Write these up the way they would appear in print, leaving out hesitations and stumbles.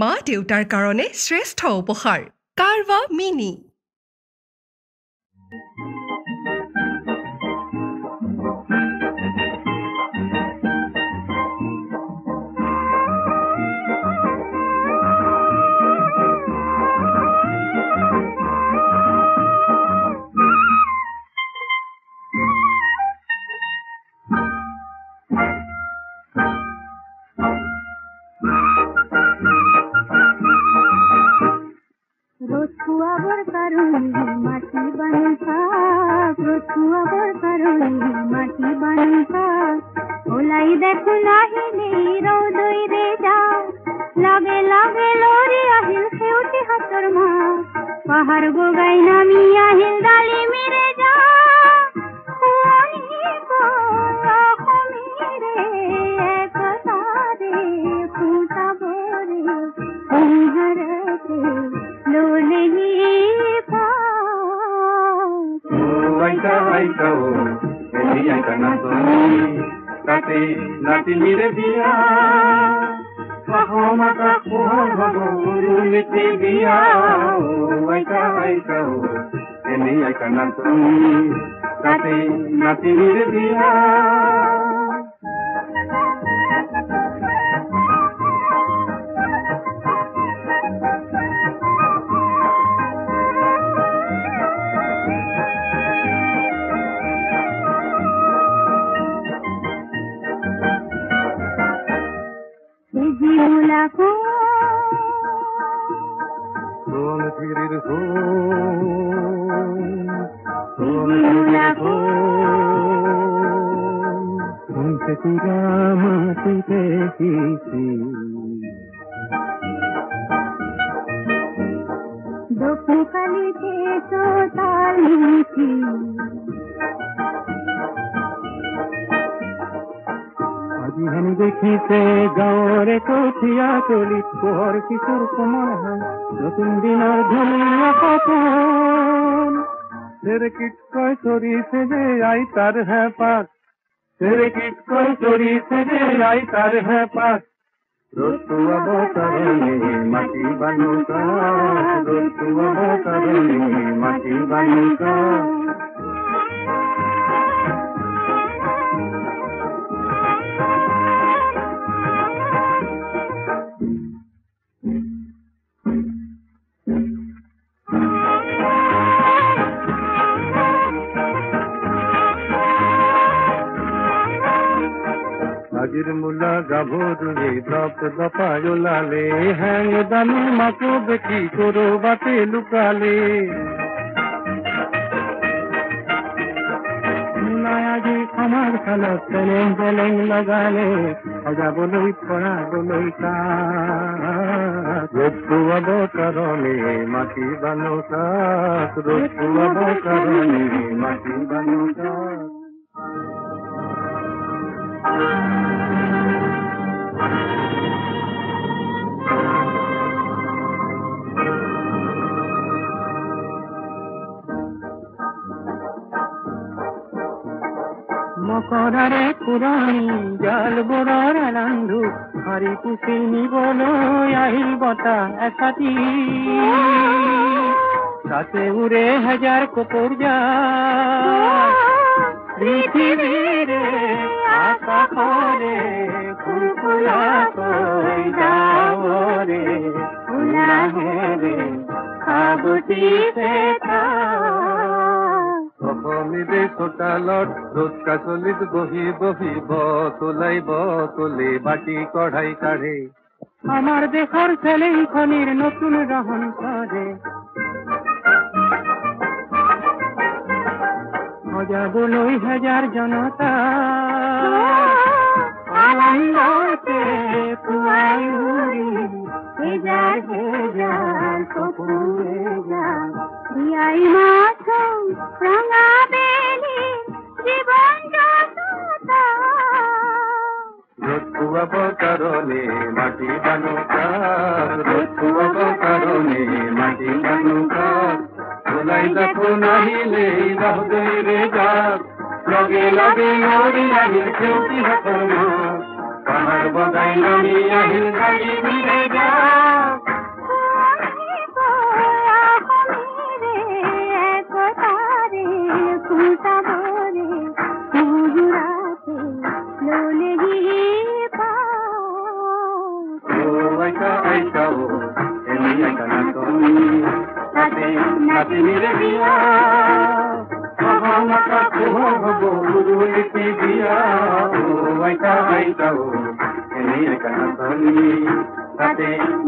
मा देउतार कारणे श्रेष्ठ उपहार कार्वा मिनी।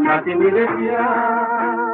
Nothing is here.